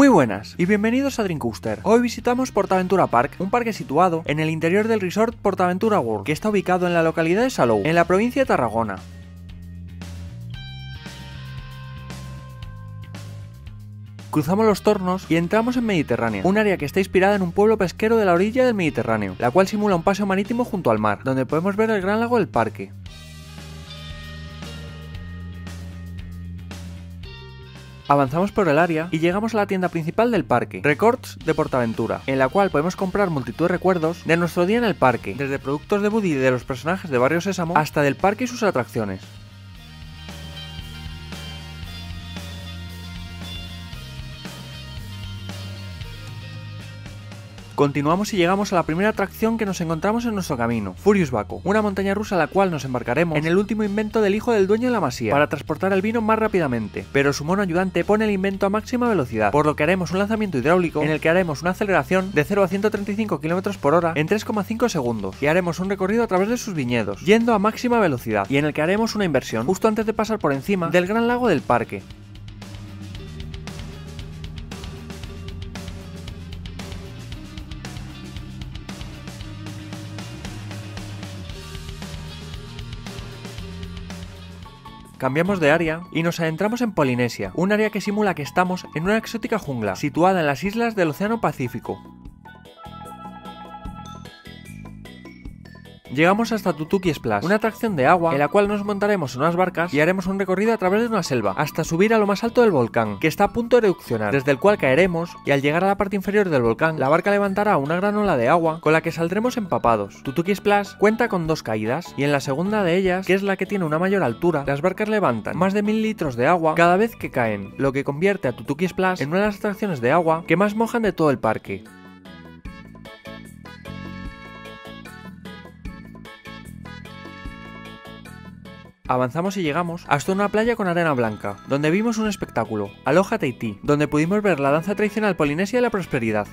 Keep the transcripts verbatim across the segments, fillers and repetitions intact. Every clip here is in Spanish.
Muy buenas y bienvenidos a Drinkuster. Hoy visitamos PortAventura Park, un parque situado en el interior del resort PortAventura World, que está ubicado en la localidad de Salou, en la provincia de Tarragona. Cruzamos los tornos y entramos en Mediterránea, un área que está inspirada en un pueblo pesquero de la orilla del Mediterráneo, la cual simula un paseo marítimo junto al mar, donde podemos ver el gran lago del parque. Avanzamos por el área y llegamos a la tienda principal del parque, Records de Portaventura, en la cual podemos comprar multitud de recuerdos de nuestro día en el parque, desde productos de Buddy y de los personajes de Barrio Sésamo hasta del parque y sus atracciones. Continuamos y llegamos a la primera atracción que nos encontramos en nuestro camino, Furius Baco, una montaña rusa a la cual nos embarcaremos en el último invento del hijo del dueño de la masía, para transportar el vino más rápidamente, pero su mono ayudante pone el invento a máxima velocidad, por lo que haremos un lanzamiento hidráulico en el que haremos una aceleración de cero a ciento treinta y cinco kilómetros por hora en tres coma cinco segundos, y haremos un recorrido a través de sus viñedos, yendo a máxima velocidad, y en el que haremos una inversión justo antes de pasar por encima del gran lago del parque. Cambiamos de área y nos adentramos en Polinesia, un área que simula que estamos en una exótica jungla, situada en las islas del Océano Pacífico. Llegamos hasta Tutuki Splash, una atracción de agua en la cual nos montaremos en unas barcas y haremos un recorrido a través de una selva, hasta subir a lo más alto del volcán, que está a punto de erupcionar, desde el cual caeremos y al llegar a la parte inferior del volcán, la barca levantará una gran ola de agua con la que saldremos empapados. Tutuki Splash cuenta con dos caídas y en la segunda de ellas, que es la que tiene una mayor altura, las barcas levantan más de mil litros de agua cada vez que caen, lo que convierte a Tutuki Splash en una de las atracciones de agua que más mojan de todo el parque. Avanzamos y llegamos hasta una playa con arena blanca, donde vimos un espectáculo, Aloha Tahiti, donde pudimos ver la danza tradicional polinesia y la prosperidad.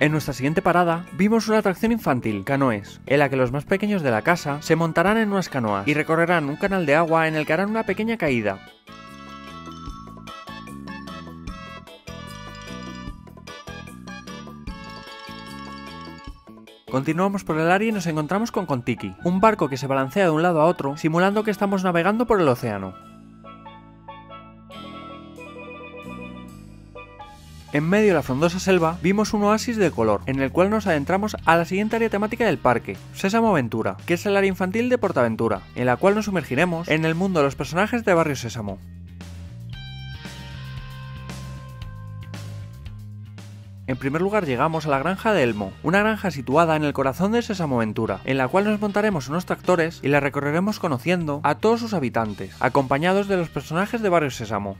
En nuestra siguiente parada vimos una atracción infantil, canoes, en la que los más pequeños de la casa se montarán en unas canoas y recorrerán un canal de agua en el que harán una pequeña caída. Continuamos por el área y nos encontramos con Contiki, un barco que se balancea de un lado a otro, simulando que estamos navegando por el océano. En medio de la frondosa selva vimos un oasis de color, en el cual nos adentramos a la siguiente área temática del parque, Sésamo Aventura, que es el área infantil de PortAventura, en la cual nos sumergiremos en el mundo de los personajes de Barrio Sésamo. En primer lugar llegamos a la granja de Elmo, una granja situada en el corazón de Sésamo Aventura, en la cual nos montaremos unos tractores y la recorreremos conociendo a todos sus habitantes, acompañados de los personajes de Barrio Sésamo.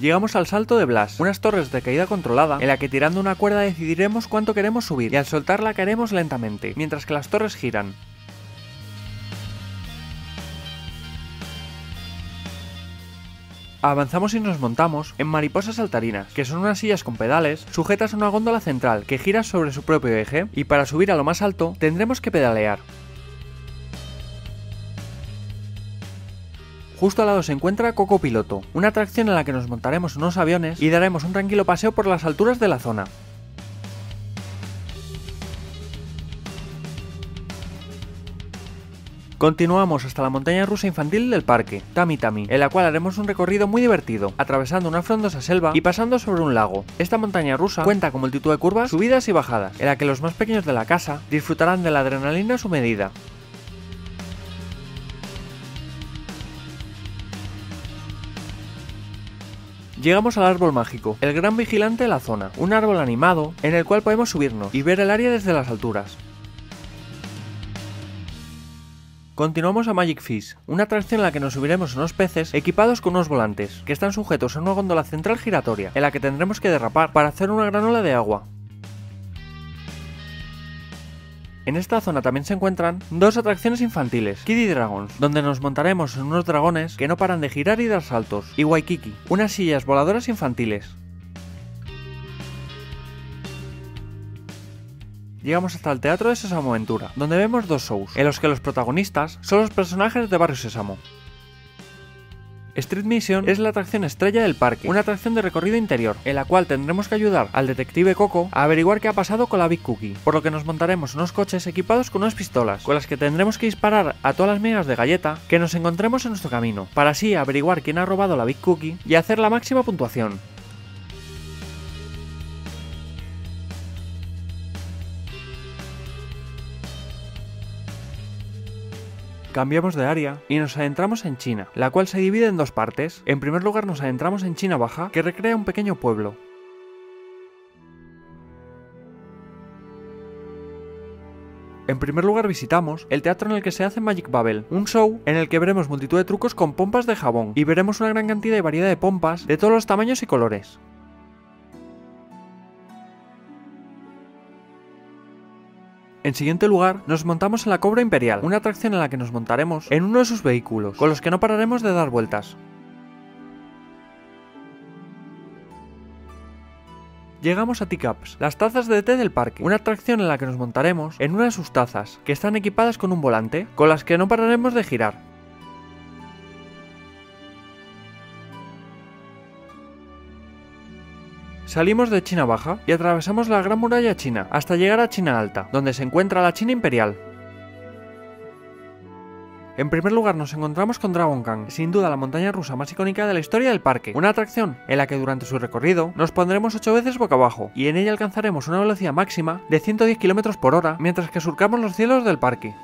Llegamos al Salto de Blas, unas torres de caída controlada en la que tirando una cuerda decidiremos cuánto queremos subir y al soltarla caeremos lentamente, mientras que las torres giran. Avanzamos y nos montamos en mariposas saltarinas, que son unas sillas con pedales sujetas a una góndola central que gira sobre su propio eje y para subir a lo más alto tendremos que pedalear. Justo al lado se encuentra Coco Piloto, una atracción en la que nos montaremos unos aviones y daremos un tranquilo paseo por las alturas de la zona. Continuamos hasta la montaña rusa infantil del parque, Tami Tami, en la cual haremos un recorrido muy divertido, atravesando una frondosa selva y pasando sobre un lago. Esta montaña rusa cuenta con multitud de curvas, subidas y bajadas, en la que los más pequeños de la casa disfrutarán de la adrenalina a su medida. Llegamos al árbol mágico, el gran vigilante de la zona, un árbol animado en el cual podemos subirnos y ver el área desde las alturas. Continuamos a Magic Fish, una atracción en la que nos subiremos unos peces equipados con unos volantes, que están sujetos a una góndola central giratoria, en la que tendremos que derrapar para hacer una gran ola de agua. En esta zona también se encuentran dos atracciones infantiles, Kiddie Dragons, donde nos montaremos en unos dragones que no paran de girar y dar saltos, y Waikiki, unas sillas voladoras infantiles. llegamos hasta el Teatro de Sésamo Aventura, donde vemos dos shows, en los que los protagonistas son los personajes de Barrio Sésamo. Street Mission es la atracción estrella del parque, una atracción de recorrido interior, en la cual tendremos que ayudar al detective Coco a averiguar qué ha pasado con la Big Cookie, por lo que nos montaremos unos coches equipados con unas pistolas, con las que tendremos que disparar a todas las migas de galleta que nos encontremos en nuestro camino, para así averiguar quién ha robado la Big Cookie y hacer la máxima puntuación. Cambiamos de área y nos adentramos en China, la cual se divide en dos partes. En primer lugar nos adentramos en China Baja, que recrea un pequeño pueblo. En primer lugar visitamos el teatro en el que se hace Magic Bubble, un show en el que veremos multitud de trucos con pompas de jabón, y veremos una gran cantidad y variedad de pompas de todos los tamaños y colores. En siguiente lugar, nos montamos en la Cobra Imperial, una atracción en la que nos montaremos en uno de sus vehículos, con los que no pararemos de dar vueltas. Llegamos a Teacups, las tazas de té del parque, una atracción en la que nos montaremos en una de sus tazas, que están equipadas con un volante, con las que no pararemos de girar. Salimos de China Baja y atravesamos la Gran Muralla China hasta llegar a China Alta, donde se encuentra la China Imperial. En primer lugar nos encontramos con Dragon Khan, sin duda la montaña rusa más icónica de la historia del parque, una atracción en la que durante su recorrido nos pondremos ocho veces boca abajo y en ella alcanzaremos una velocidad máxima de ciento diez kilómetros por hora mientras que surcamos los cielos del parque.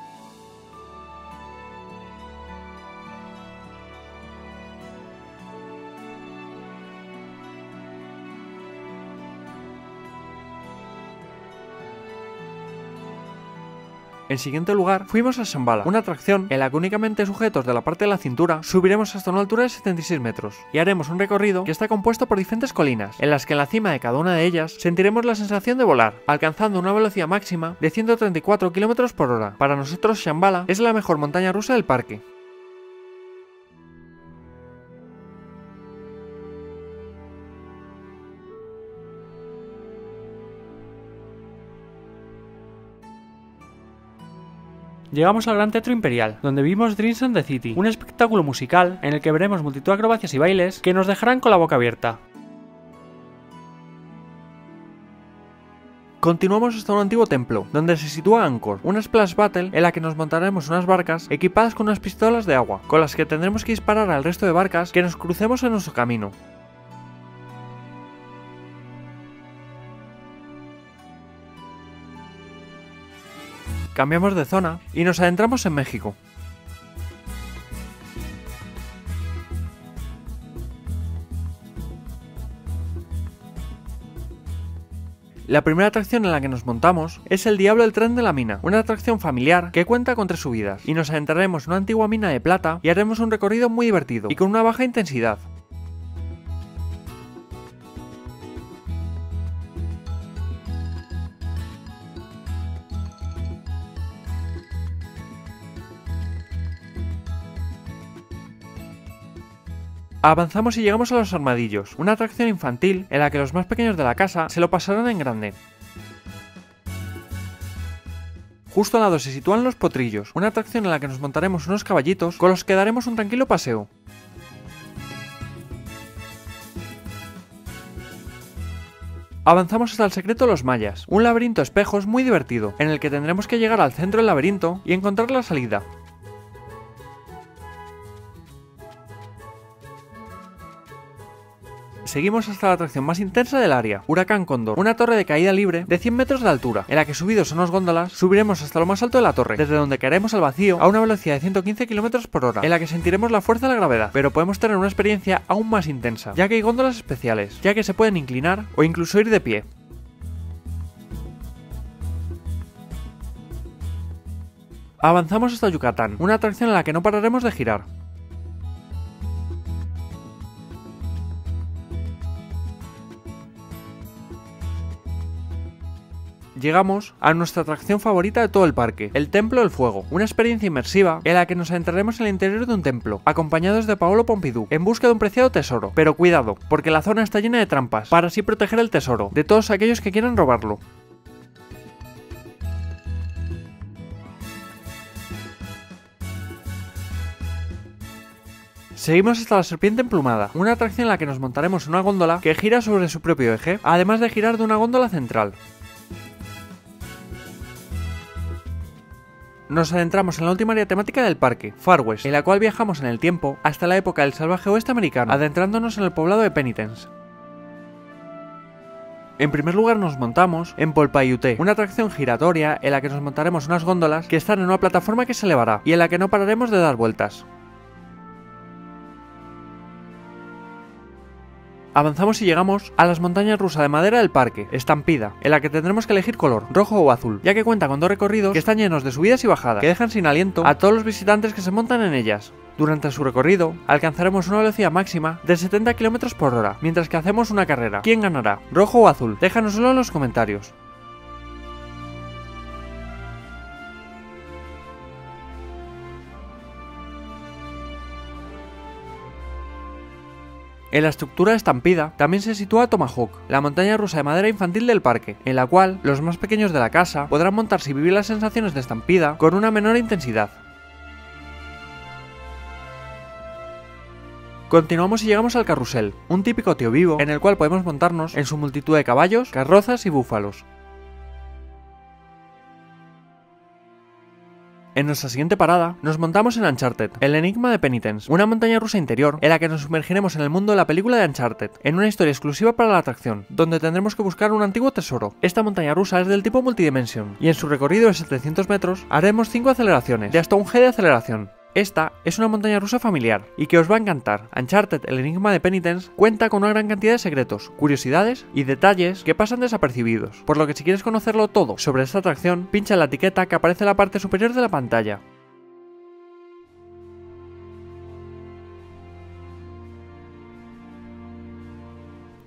En siguiente lugar, fuimos a Shambhala, una atracción en la que únicamente sujetos de la parte de la cintura subiremos hasta una altura de setenta y seis metros y haremos un recorrido que está compuesto por diferentes colinas, en las que en la cima de cada una de ellas sentiremos la sensación de volar, alcanzando una velocidad máxima de ciento treinta y cuatro kilómetros por hora. Para nosotros Shambhala es la mejor montaña rusa del parque. Llegamos al Gran Teatro Imperial, donde vimos Dreams and the City, un espectáculo musical en el que veremos multitud de acrobacias y bailes que nos dejarán con la boca abierta. Continuamos hasta un antiguo templo, donde se sitúa Angkor, una splash battle en la que nos montaremos unas barcas equipadas con unas pistolas de agua, con las que tendremos que disparar al resto de barcas que nos crucemos en nuestro camino. Cambiamos de zona y nos adentramos en México. La primera atracción en la que nos montamos es el Diablo del Tren de la Mina, una atracción familiar que cuenta con tres subidas, y nos adentraremos en una antigua mina de plata y haremos un recorrido muy divertido y con una baja intensidad. Avanzamos y llegamos a Los Armadillos, una atracción infantil en la que los más pequeños de la casa se lo pasarán en grande. Justo al lado se sitúan Los Potrillos, una atracción en la que nos montaremos unos caballitos con los que daremos un tranquilo paseo. Avanzamos hasta El Secreto de los Mayas, un laberinto de espejos muy divertido, en el que tendremos que llegar al centro del laberinto y encontrar la salida. Seguimos hasta la atracción más intensa del área, Huracán Cóndor, una torre de caída libre de cien metros de altura, en la que subidos a unas góndolas subiremos hasta lo más alto de la torre, desde donde caeremos al vacío a una velocidad de ciento quince kilómetros por hora, en la que sentiremos la fuerza de la gravedad, pero podemos tener una experiencia aún más intensa, ya que hay góndolas especiales, ya que se pueden inclinar o incluso ir de pie. Avanzamos hasta Yucatán, una atracción en la que no pararemos de girar. Llegamos a nuestra atracción favorita de todo el parque, el Templo del Fuego, una experiencia inmersiva en la que nos adentraremos en el interior de un templo, acompañados de Paolo Pompidou, en busca de un preciado tesoro. Pero cuidado, porque la zona está llena de trampas, para así proteger el tesoro de todos aquellos que quieran robarlo. Seguimos hasta la Serpiente Emplumada, una atracción en la que nos montaremos una góndola que gira sobre su propio eje, además de girar de una góndola central. Nos adentramos en la última área temática del parque, Far West, en la cual viajamos en el tiempo hasta la época del salvaje oeste americano, adentrándonos en el poblado de Penitence. En primer lugar nos montamos en Polpayuté, una atracción giratoria en la que nos montaremos unas góndolas que están en una plataforma que se elevará y en la que no pararemos de dar vueltas. Avanzamos y llegamos a las montañas rusas de madera del parque, Estampida, en la que tendremos que elegir color, rojo o azul, ya que cuenta con dos recorridos que están llenos de subidas y bajadas, que dejan sin aliento a todos los visitantes que se montan en ellas. Durante su recorrido, alcanzaremos una velocidad máxima de setenta kilómetros por hora, mientras que hacemos una carrera. ¿Quién ganará? ¿Rojo o azul? Déjanoslo en los comentarios. En la estructura Estampida también se sitúa Tomahawk, la montaña rusa de madera infantil del parque, en la cual los más pequeños de la casa podrán montarse y vivir las sensaciones de Estampida con una menor intensidad. Continuamos y llegamos al carrusel, un típico tío vivo en el cual podemos montarnos en su multitud de caballos, carrozas y búfalos. En nuestra siguiente parada, nos montamos en Uncharted: El Enigma de Penitence, una montaña rusa interior en la que nos sumergiremos en el mundo de la película de Uncharted, en una historia exclusiva para la atracción, donde tendremos que buscar un antiguo tesoro. Esta montaña rusa es del tipo Multidimension, y en su recorrido de setecientos metros haremos cinco aceleraciones, de hasta un G de aceleración. Esta es una montaña rusa familiar, y que os va a encantar. Uncharted: El Enigma de Penitence cuenta con una gran cantidad de secretos, curiosidades y detalles que pasan desapercibidos, por lo que si quieres conocerlo todo sobre esta atracción, pincha en la etiqueta que aparece en la parte superior de la pantalla.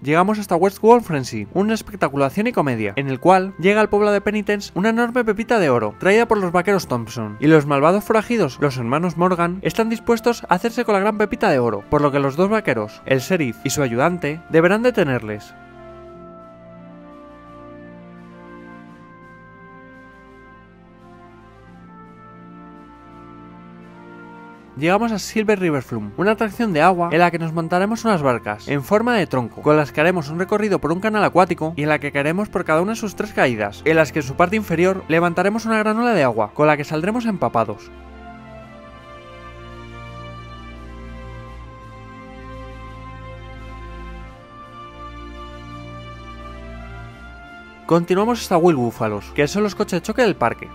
Llegamos hasta Westworld Frenzy, una espectacular acción y comedia, en el cual llega al pueblo de Penitence una enorme pepita de oro, traída por los vaqueros Thompson, y los malvados forajidos, los hermanos Morgan, están dispuestos a hacerse con la gran pepita de oro, por lo que los dos vaqueros, el sheriff y su ayudante, deberán detenerles. Llegamos a Silver River Flume, una atracción de agua en la que nos montaremos unas barcas en forma de tronco, con las que haremos un recorrido por un canal acuático y en la que caeremos por cada una de sus tres caídas, en las que en su parte inferior levantaremos una gran ola de agua, con la que saldremos empapados. Continuamos hasta Wild Búfalos, que son los coches de choque del parque.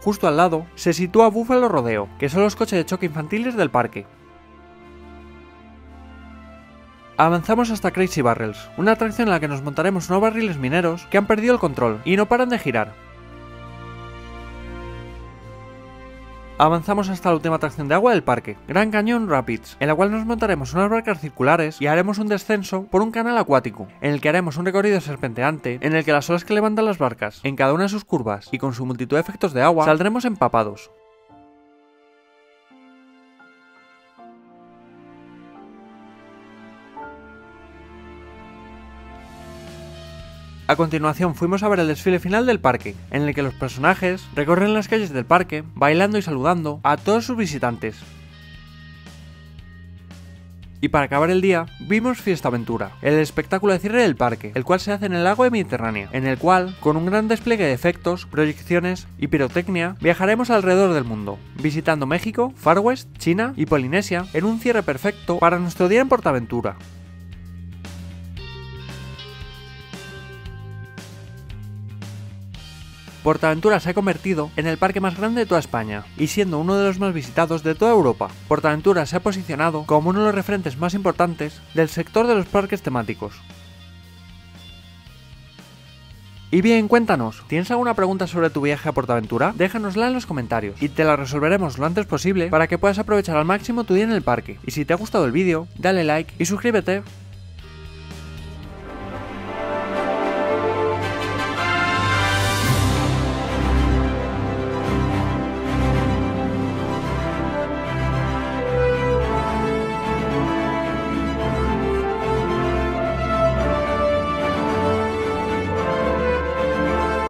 Justo al lado se sitúa Buffalo Rodeo, que son los coches de choque infantiles del parque. Avanzamos hasta Crazy Barrels, una atracción en la que nos montaremos unos barriles mineros que han perdido el control y no paran de girar. Avanzamos hasta la última atracción de agua del parque, Gran Cañón Rapids, en la cual nos montaremos unas barcas circulares y haremos un descenso por un canal acuático, en el que haremos un recorrido serpenteante en el que las olas que levantan las barcas en cada una de sus curvas y con su multitud de efectos de agua saldremos empapados. A continuación fuimos a ver el desfile final del parque, en el que los personajes recorren las calles del parque, bailando y saludando a todos sus visitantes. Y para acabar el día, vimos Fiesta Aventura, el espectáculo de cierre del parque, el cual se hace en el lago de Mediterránea, en el cual, con un gran despliegue de efectos, proyecciones y pirotecnia, viajaremos alrededor del mundo, visitando México, Far West, China y Polinesia, en un cierre perfecto para nuestro día en PortAventura. PortAventura se ha convertido en el parque más grande de toda España y siendo uno de los más visitados de toda Europa. PortAventura se ha posicionado como uno de los referentes más importantes del sector de los parques temáticos. Y bien, cuéntanos, ¿tienes alguna pregunta sobre tu viaje a PortAventura? Déjanosla en los comentarios y te la resolveremos lo antes posible para que puedas aprovechar al máximo tu día en el parque. Y si te ha gustado el vídeo, dale like y suscríbete.